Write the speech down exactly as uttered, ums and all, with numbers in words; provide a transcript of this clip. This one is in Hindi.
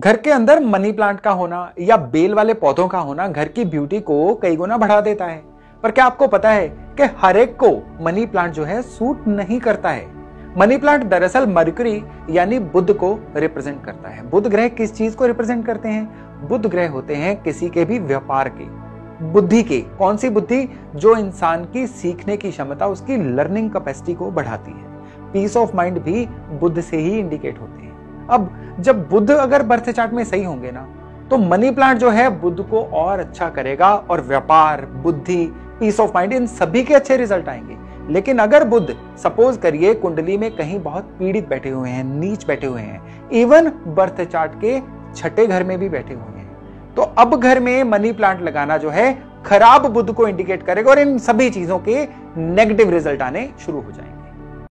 घर के अंदर मनी प्लांट का होना या बेल वाले पौधों का होना घर की ब्यूटी को कई गुना बढ़ा देता है। पर क्या आपको पता है कि हर एक को मनी प्लांट जो है सूट नहीं करता है। मनी प्लांट दरअसल मरकरी यानी बुध को रिप्रेजेंट करता है। बुध ग्रह किस चीज को रिप्रेजेंट करते हैं? बुध ग्रह होते हैं किसी के भी व्यापार के, बुद्धि के। कौन सी बुद्धि? जो इंसान की सीखने की क्षमता, उसकी लर्निंग कैपेसिटी को बढ़ाती है। पीस ऑफ माइंड भी बुध से ही इंडिकेट होते हैं। अब जब बुध अगर बर्थ चार्ट में सही होंगे ना, तो मनी प्लांट जो है बुध को और अच्छा करेगा और व्यापार, बुद्धि, पीस ऑफ माइंड, इन सभी के अच्छे रिजल्ट आएंगे। लेकिन अगर बुध सपोज करिए कुंडली में कहीं बहुत पीड़ित बैठे हुए हैं, नीच बैठे हुए हैं, इवन बर्थ चार्ट के छठे घर में भी बैठे हुए हैं, तो अब घर में मनी प्लांट लगाना जो है खराब बुध को इंडिकेट करेगा और इन सभी चीजों के नेगेटिव रिजल्ट आने शुरू हो जाएंगे।